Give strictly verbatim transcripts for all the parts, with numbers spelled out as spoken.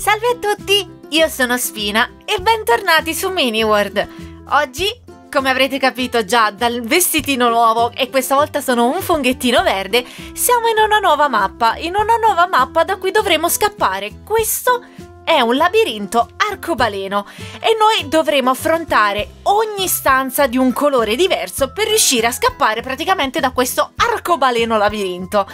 Salve a tutti, io sono Sfina e bentornati su Mini World. Oggi, come avrete capito già dal vestitino nuovo, e questa volta sono un funghettino verde, siamo in una nuova mappa, in una nuova mappa da cui dovremo scappare. Questo è un labirinto arcobaleno e noi dovremo affrontare ogni stanza di un colore diverso per riuscire a scappare praticamente da questo arcobaleno labirinto.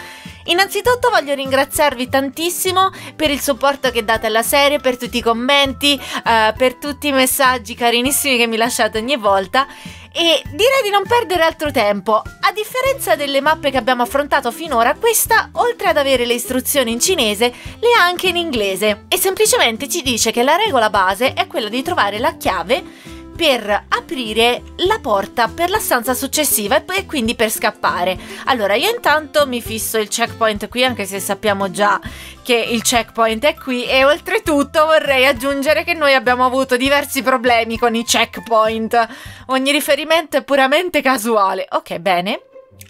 Innanzitutto voglio ringraziarvi tantissimo per il supporto che date alla serie, per tutti i commenti, eh, per tutti i messaggi carinissimi che mi lasciate ogni volta, e direi di non perdere altro tempo. A differenza delle mappe che abbiamo affrontato finora, questa, oltre ad avere le istruzioni in cinese, le ha anche in inglese, e semplicemente ci dice che la regola base è quella di trovare la chiave per aprire la porta per la stanza successiva e quindi per scappare. Allora io intanto mi fisso il checkpoint qui, anche se sappiamo già che il checkpoint è qui, e oltretutto vorrei aggiungere che noi abbiamo avuto diversi problemi con i checkpoint. Ogni riferimento è puramente casuale. Ok, bene.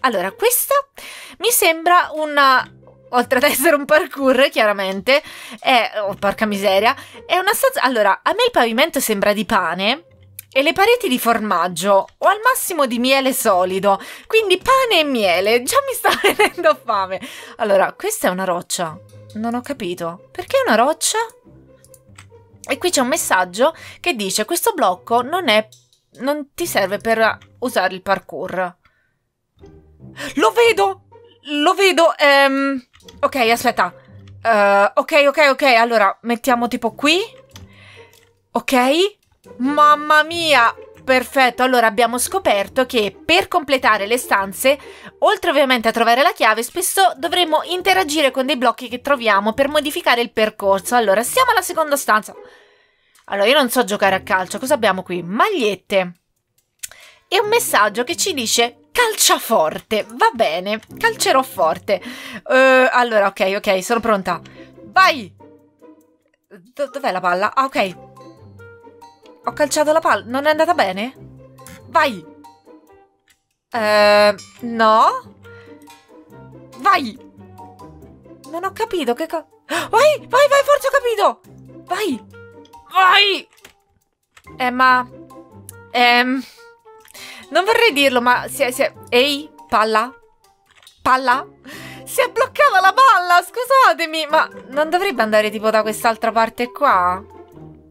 Allora questa mi sembra una... oltre ad essere un parkour, chiaramente, è... oh, porca miseria. È una stanza... Allora, a me il pavimento sembra di pane e le pareti di formaggio, o al massimo di miele solido, quindi pane e miele. Già mi sta venendo fame. Allora, questa è una roccia, non ho capito, perché è una roccia? E qui c'è un messaggio che dice: questo blocco non è... non ti serve per usare il parkour. Lo vedo, lo vedo, ehm... ok, aspetta, uh, ok, ok, ok, allora, mettiamo tipo qui, ok. Mamma mia, perfetto. Allora abbiamo scoperto che per completare le stanze, oltre ovviamente a trovare la chiave, spesso dovremo interagire con dei blocchi che troviamo per modificare il percorso. Allora siamo alla seconda stanza. Allora io non so giocare a calcio, cosa abbiamo qui? Magliette e un messaggio che ci dice calcia forte, va bene, calcerò forte. uh, Allora ok, ok, sono pronta. Vai. Dov'è la palla? Ah, ok. Ho calciato la palla. Non è andata bene? Vai! Eh, no? Vai! Non ho capito che cosa... Vai! Vai, vai, forse ho capito! Vai! Vai! Eh, ma... Ehm... Non vorrei dirlo, ma... Si è, si è... Ehi, palla? Palla? Si è bloccata la palla! Scusatemi! Ma non dovrebbe andare tipo da quest'altra parte qua?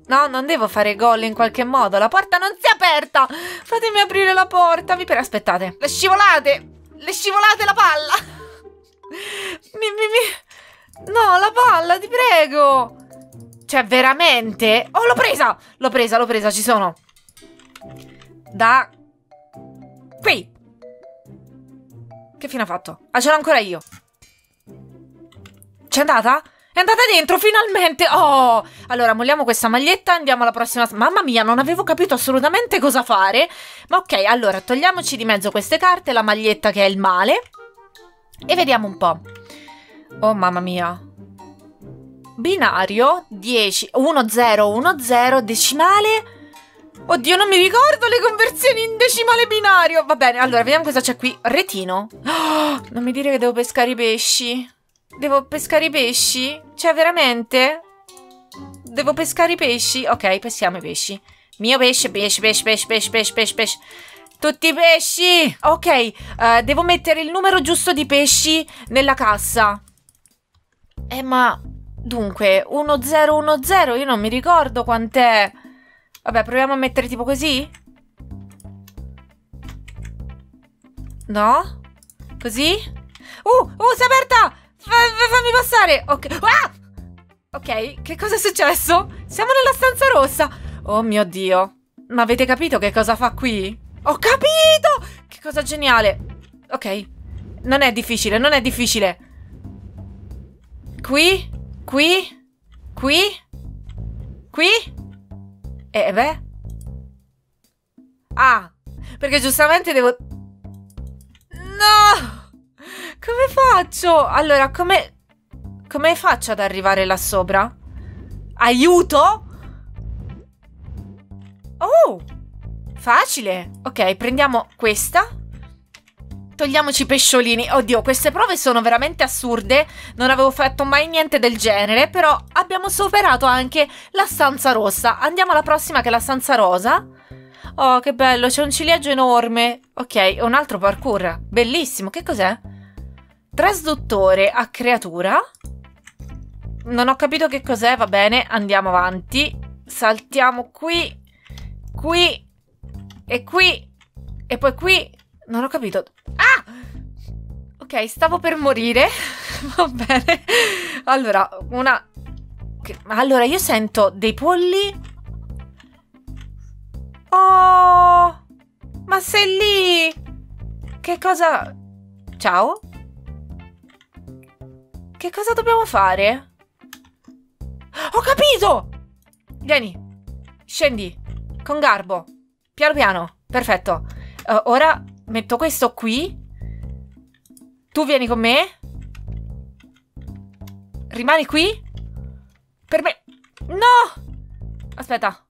No, non devo fare gol in qualche modo. La porta non si è aperta. Fatemi aprire la porta. Vi prego, aspettate. Le scivolate. Le scivolate la palla. mi, mi, mi... No, la palla, ti prego. Cioè, veramente? Oh, l'ho presa. L'ho presa, l'ho presa. Ci sono. Da... qui. Che fine ha fatto? Ah, ce l'ho ancora io. C'è andata? È andata dentro, finalmente! Oh! Allora, molliamo questa maglietta, andiamo alla prossima... Mamma mia, non avevo capito assolutamente cosa fare. Ma ok, allora, togliamoci di mezzo queste carte, la maglietta che è il male. E vediamo un po'. Oh, mamma mia. Binario, dieci, uno zero uno zero, decimale... Oddio, non mi ricordo le conversioni in decimale binario! Va bene, allora, vediamo cosa c'è qui. Retino. Oh, non mi dire che devo pescare i pesci. Devo pescare i pesci? Cioè, veramente? Devo pescare i pesci? Ok, peschiamo i pesci. Mio pesce, pesce, pesce, pesce, pesce, pesce, pesce, pesce. Tutti i pesci! Ok, uh, devo mettere il numero giusto di pesci nella cassa. Eh, ma... Dunque, uno zero uno zero, io non mi ricordo quant'è. Vabbè, proviamo a mettere tipo così? No? Così? Uh, uh, si è aperta! Fammi passare! Ok. Ah! Ok, che cosa è successo? Siamo nella stanza rossa. Oh mio Dio. Ma avete capito che cosa fa qui? Ho capito! Che cosa geniale. Ok. Non è difficile, non è difficile. Qui? Qui? Qui? Qui? Eh beh. Ah, perché giustamente devo... No! Come faccio? Allora, come... come faccio ad arrivare là sopra? Aiuto? Oh! Facile! Ok, prendiamo questa. Togliamoci i pesciolini. Oddio, queste prove sono veramente assurde. Non avevo fatto mai niente del genere. Però abbiamo superato anche la stanza rossa. Andiamo alla prossima, che è la stanza rosa. Oh, che bello, c'è un ciliegio enorme. Ok, un altro parkour. Bellissimo, che cos'è? Trasduttore a creatura. Non ho capito che cos'è, va bene, andiamo avanti. Saltiamo qui, qui e qui e poi qui. Non ho capito. Ah! Ok, stavo per morire. Va bene. Allora, una... Allora, io sento dei polli. Oh! Ma sei lì! Che cosa... Ciao? Che cosa dobbiamo fare? Ho capito! Vieni, scendi, con garbo, piano piano, perfetto. Uh, ora metto questo qui. Tu vieni con me. Rimani qui. Per me... No! Aspetta.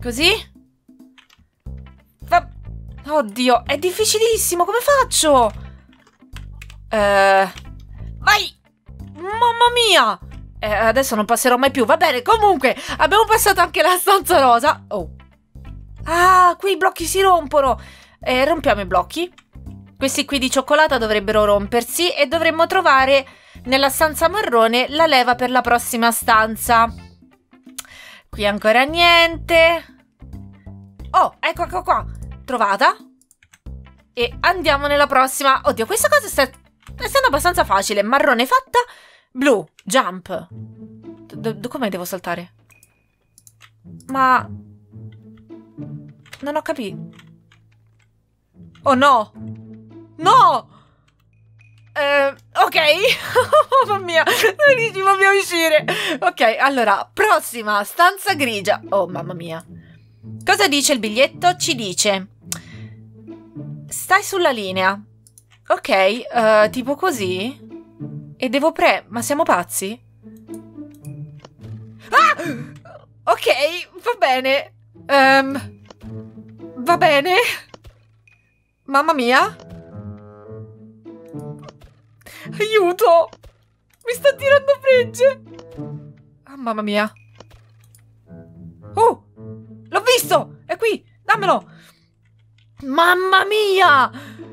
Così? Va... Oddio, è difficilissimo, come faccio? Uh... Vai! Mamma mia! Eh, adesso non passerò mai più, va bene, comunque abbiamo passato anche la stanza rosa. Oh. Ah, qui i blocchi si rompono. Eh, rompiamo i blocchi. Questi qui di cioccolata dovrebbero rompersi e dovremmo trovare nella stanza marrone la leva per la prossima stanza. Qui ancora niente. Oh, ecco, ecco qua. Trovata. E andiamo nella prossima. Oddio, questa cosa sta, sta essendo abbastanza facile. Marrone fatta. Blu, jump. Come devo saltare? Ma... non ho capito. Oh no! No! Eh, ok. Mamma mia, non voglio uscire. Ok, allora, prossima stanza grigia. Oh mamma mia. Cosa dice il biglietto? Ci dice: stai sulla linea. Ok, eh, tipo così. E devo pre... Ma siamo pazzi? Ah! Ok, va bene. Um, va bene. Mamma mia. Aiuto. Mi sta tirando frecce. Oh, mamma mia. Oh, l'ho visto. È qui. Dammelo. Mamma mia.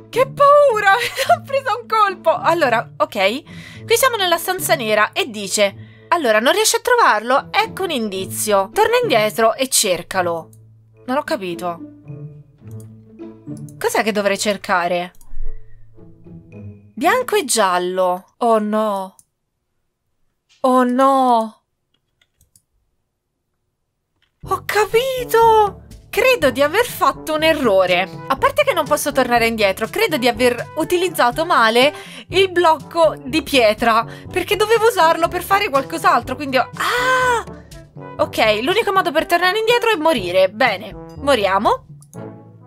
Che paura. Ho preso un colpo. Allora, ok. Qui siamo nella stanza nera e dice: allora, non riesci a trovarlo? Ecco un indizio. Torna indietro e cercalo. Non ho capito. Cos'è che dovrei cercare? Bianco e giallo. Oh no. Oh no. Ho capito. Credo di aver fatto un errore. A parte che non posso tornare indietro, credo di aver utilizzato male il blocco di pietra, perché dovevo usarlo per fare qualcos'altro, quindi ho... Ah! Ok, l'unico modo per tornare indietro è morire. Bene, moriamo.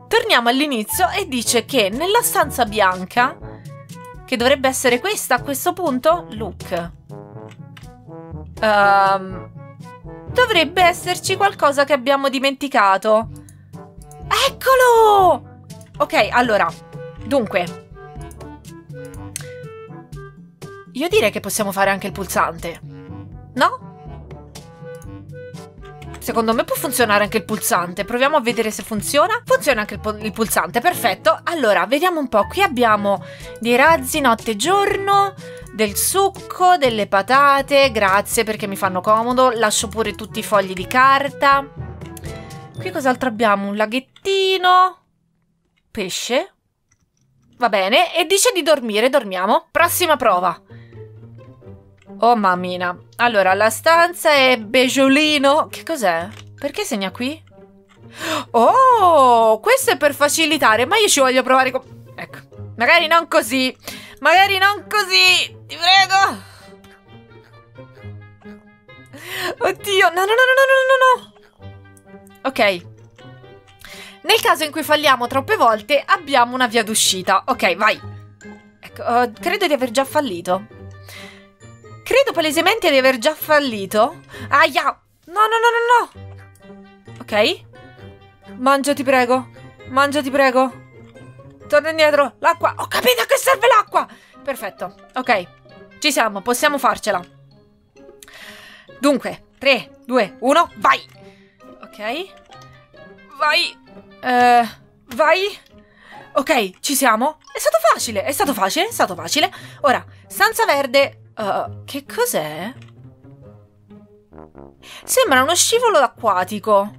Torniamo all'inizio e dice che nella stanza bianca, che dovrebbe essere questa a questo punto, Luke, um, dovrebbe esserci qualcosa che abbiamo dimenticato. Eccolo! Ok, allora, dunque, io direi che possiamo fare anche il pulsante, no? Secondo me può funzionare anche il pulsante. Proviamo a vedere se funziona. Funziona anche il, il pulsante, perfetto. Allora, vediamo un po'. Qui abbiamo dei razzi notte e giorno, del succo, delle patate. Grazie, perché mi fanno comodo. Lascio pure tutti i fogli di carta. Qui cos'altro abbiamo? Un laghettino. Pesce. Va bene. E dice di dormire. Dormiamo. Prossima prova. Oh mammina. Allora, la stanza è beigeolino. Che cos'è? Perché segna qui? Oh, questo è per facilitare. Ma io ci voglio provare con... Ecco. Magari non così. Magari non così. Ti prego. Oddio. No, no, no, no, no, no, no. Ok. Nel caso in cui falliamo troppe volte, abbiamo una via d'uscita. Ok, vai. Ecco, uh, credo di aver già fallito. Credo palesemente di aver già fallito. Aia! No, no, no, no, no! Ok. Mangia, ti prego. Mangia, ti prego. torna indietro, l'acqua, ho capito che serve l'acqua. Perfetto, ok, ci siamo, possiamo farcela. Dunque, tre, due, uno, vai. Ok, vai, eh, vai. Ok, ci siamo. È stato facile, è stato facile, è stato facile. Ora, stanza verde. uh, Che cos'è? Sembra uno scivolo acquatico.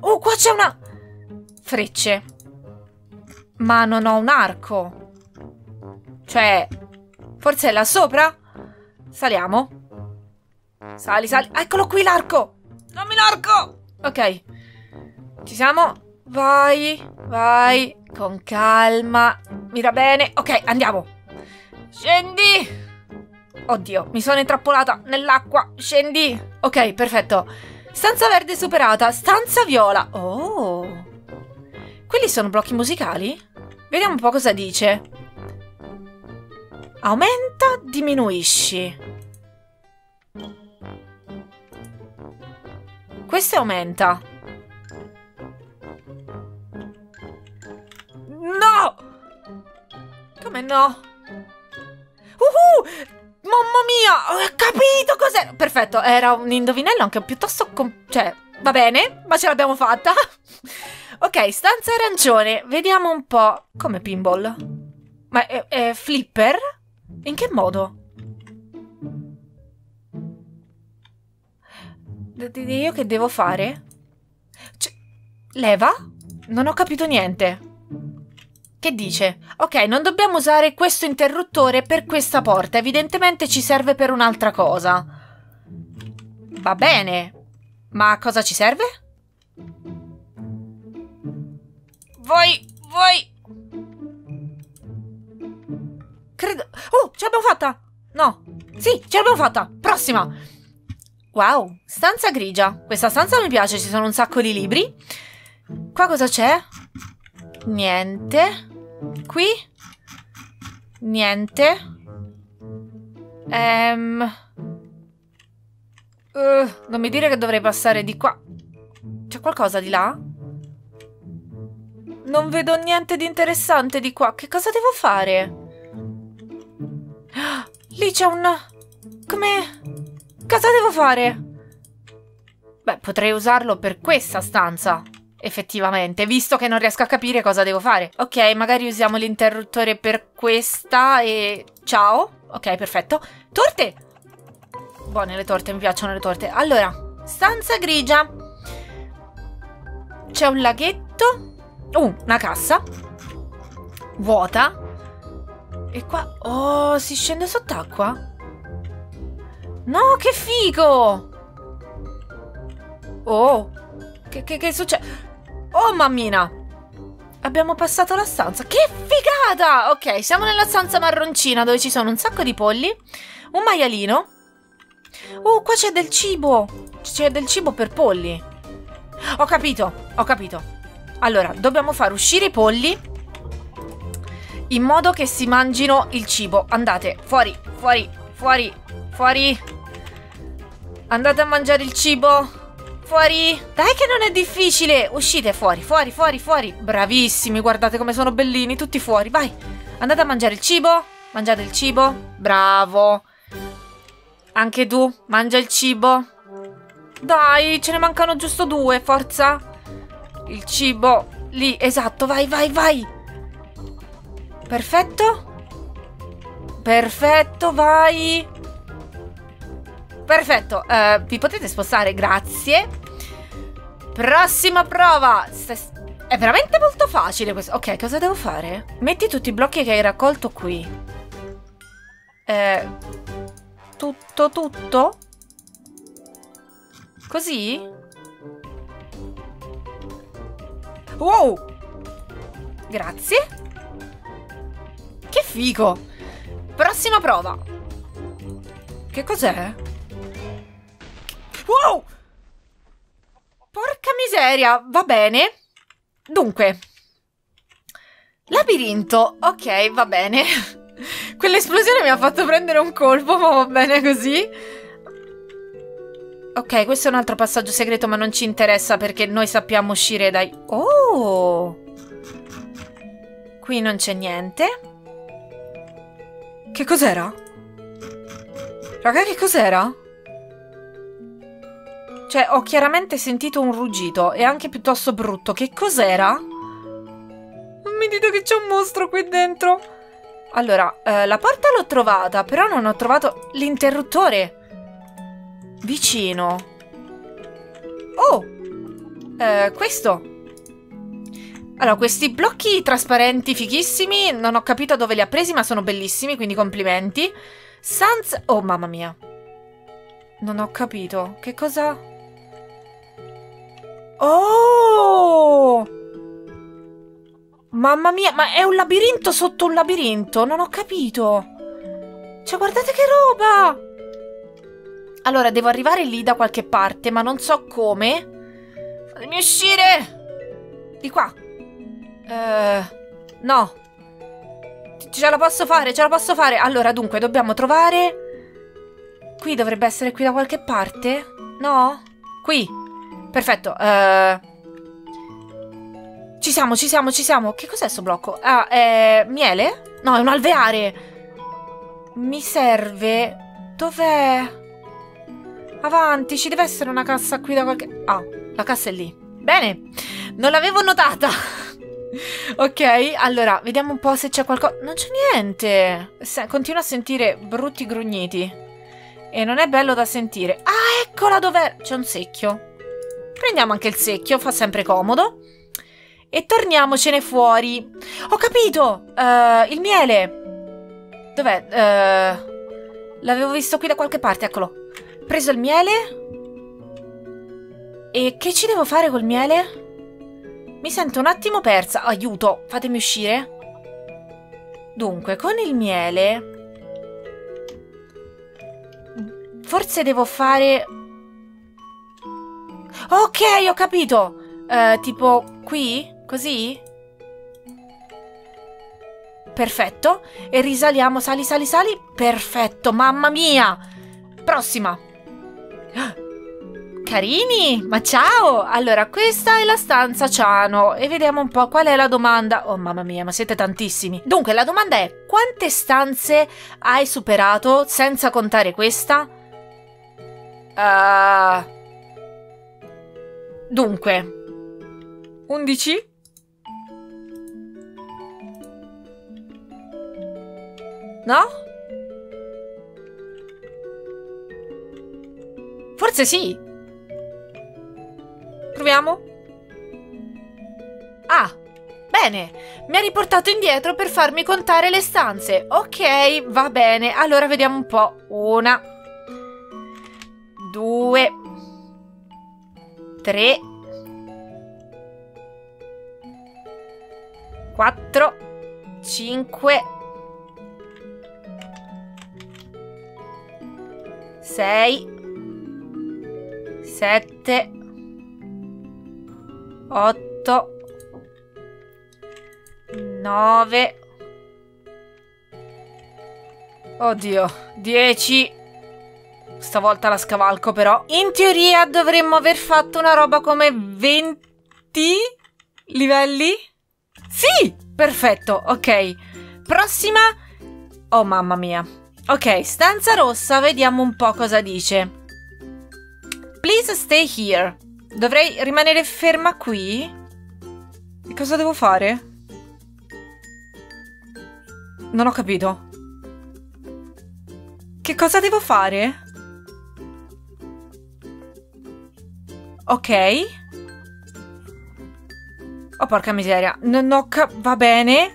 Oh, qua c'è una... frecce. Ma non ho un arco. Cioè, forse è là sopra? Saliamo. Sali, sali. Eccolo qui l'arco. Dammi l'arco. Ok, ci siamo. Vai, vai. Con calma. Mira bene. Ok, andiamo. Scendi. Oddio, mi sono intrappolata nell'acqua. Scendi. Ok, perfetto. Stanza verde superata. Stanza viola. Oh. Quelli sono blocchi musicali? Vediamo un po' cosa dice. Aumenta, diminuisci. Questo aumenta. No! Come no? Uhuh! Mamma mia! Ho capito cos'era! Perfetto, era un indovinello anche piuttosto... cioè, va bene, ma ce l'abbiamo fatta. Ok, stanza arancione, vediamo un po'. Come pinball? Ma è, è flipper? In che modo? Io che devo fare? Cioè, leva? Non ho capito niente. Che dice? Ok, non dobbiamo usare questo interruttore per questa porta. Evidentemente ci serve per un'altra cosa. Va bene. Ma a cosa ci serve? Voi, voi. Credo... oh, ce l'abbiamo fatta. No, sì, ce l'abbiamo fatta. Prossima. Wow, stanza grigia. Questa stanza mi piace, ci sono un sacco di libri. Qua cosa c'è? Niente. Qui? Niente. Ehm uh, Non mi dire che dovrei passare di qua. C'è qualcosa di là? Non vedo niente di interessante di qua. Che cosa devo fare? Lì c'è un... come... cosa devo fare? Beh, potrei usarlo per questa stanza, effettivamente, visto che non riesco a capire cosa devo fare. Ok, magari usiamo l'interruttore per questa e... ciao. Ok, perfetto. Torte! Buone le torte, mi piacciono le torte. Allora, stanza grigia. C'è un laghetto. Uh, una cassa vuota. E qua... oh, si scende sott'acqua? No, che figo! Oh, che, che, che succede? Oh, mammina! Abbiamo passato la stanza. Che figata! Ok, siamo nella stanza marroncina dove ci sono un sacco di polli, un maialino. Oh, qua c'è del cibo. C'è del cibo per polli. Ho capito, ho capito. Allora, dobbiamo far uscire i polli in modo che si mangino il cibo. Andate, fuori, fuori, fuori, fuori. Andate a mangiare il cibo. Fuori. Dai che non è difficile. Uscite fuori, fuori, fuori, fuori. Bravissimi, guardate come sono bellini, tutti fuori. Vai, andate a mangiare il cibo. Mangiate il cibo. Bravo. Anche tu, mangia il cibo. Dai, ce ne mancano giusto due, forza. Il cibo lì, esatto, vai, vai, vai. Perfetto. Perfetto, vai. Perfetto, uh, vi potete spostare, grazie. Prossima prova. È veramente molto facile questo. Ok, cosa devo fare? Metti tutti i blocchi che hai raccolto qui. Eh, tutto, tutto? Così? Wow! Grazie. Che figo. Prossima prova. Che cos'è? Wow! Porca miseria. Va bene. Dunque, labirinto. Ok, va bene. Quell'esplosione mi ha fatto prendere un colpo, ma va bene così. Ok, questo è un altro passaggio segreto, ma non ci interessa perché noi sappiamo uscire dai... oh! Qui non c'è niente. Che cos'era? Raga, che cos'era? Cioè, ho chiaramente sentito un ruggito e anche piuttosto brutto. Che cos'era? Non mi dite che c'è un mostro qui dentro. Allora, eh, la porta l'ho trovata, però non ho trovato l'interruttore. Vicino. Oh! Eh, questo. Allora, questi blocchi trasparenti fighissimi, non ho capito dove li ha presi, ma sono bellissimi, quindi complimenti. Sans... Oh, mamma mia. Non ho capito. Che cosa... Oh! Mamma mia, ma è un labirinto sotto un labirinto? Non ho capito. Cioè, guardate che roba! Allora, devo arrivare lì da qualche parte, ma non so come. Fatemi uscire! Di qua. Uh, no. Ce la posso fare, ce la posso fare. Allora, dunque, dobbiamo trovare... Qui dovrebbe essere qui da qualche parte? No? Qui. Perfetto. Uh... Ci siamo, ci siamo, ci siamo. Che cos'è sto blocco? Ah, è miele? No, è un alveare. Mi serve... Dov'è? Avanti, ci deve essere una cassa qui da qualche... Ah, la cassa è lì. Bene. Non l'avevo notata. Ok, allora, vediamo un po' se c'è qualcosa... Non c'è niente! Se... Continuo a sentire brutti grugniti. E non è bello da sentire. Ah, eccola dov'è! C'è un secchio. Prendiamo anche il secchio, fa sempre comodo. E torniamocene fuori. Ho capito! Uh, il miele! Dov'è? Uh, l'avevo visto qui da qualche parte, eccolo. Preso il miele. E che ci devo fare col miele? Mi sento un attimo persa. Aiuto, fatemi uscire. Dunque, con il miele... Forse devo fare... Ok, ho capito! Uh, tipo qui? Così? Perfetto. E risaliamo. Sali, sali, sali. Perfetto, mamma mia! Prossima! Carini, ma ciao! Allora, questa è la stanza Ciano e vediamo un po' qual è la domanda. Oh mamma mia, ma siete tantissimi. Dunque, la domanda è: quante stanze hai superato senza contare questa? Uh... Dunque, undici? No? Forse sì. Proviamo. Ah, bene. Mi ha riportato indietro per farmi contare le stanze. Ok, va bene. Allora vediamo un po'. Una, due, tre, quattro, cinque, sei, sette, otto, nove, oddio, dieci, stavolta la scavalco però. In teoria dovremmo aver fatto una roba come venti livelli? Sì! Perfetto, ok. Prossima? Oh mamma mia. Ok, stanza rossa, vediamo un po' cosa dice. Please stay here. Dovrei rimanere ferma qui? E cosa devo fare? Non ho capito. Che cosa devo fare? Ok. Oh porca miseria. Non ho cap... Va bene.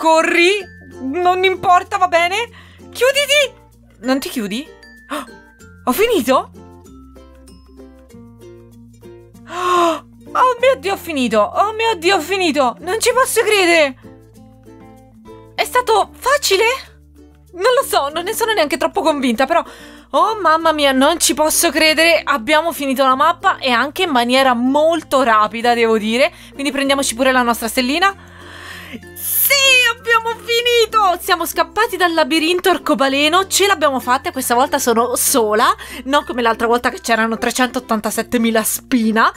Corri. Non importa, va bene. Chiuditi. Non ti chiudi? Oh, ho finito? Oh mio Dio, ho finito! Oh mio Dio, ho finito! Non ci posso credere! È stato facile? Non lo so, non ne sono neanche troppo convinta, però... Oh mamma mia, non ci posso credere! Abbiamo finito la mappa e anche in maniera molto rapida, devo dire. Quindi prendiamoci pure la nostra stellina. Sì, abbiamo finito! Siamo scappati dal labirinto arcobaleno, ce l'abbiamo fatta e questa volta sono sola, non come l'altra volta che c'erano trecentottantasettemila spina.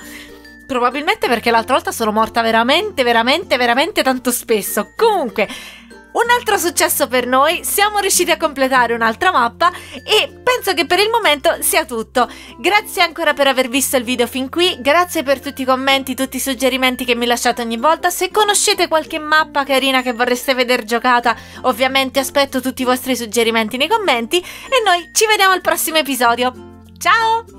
Probabilmente perché l'altra volta sono morta veramente, veramente, veramente tanto spesso. Comunque, un altro successo per noi, siamo riusciti a completare un'altra mappa e penso che per il momento sia tutto. Grazie ancora per aver visto il video fin qui, grazie per tutti i commenti, tutti i suggerimenti che mi lasciate ogni volta. Se conoscete qualche mappa carina che vorreste vedere giocata, ovviamente aspetto tutti i vostri suggerimenti nei commenti e noi ci vediamo al prossimo episodio. Ciao!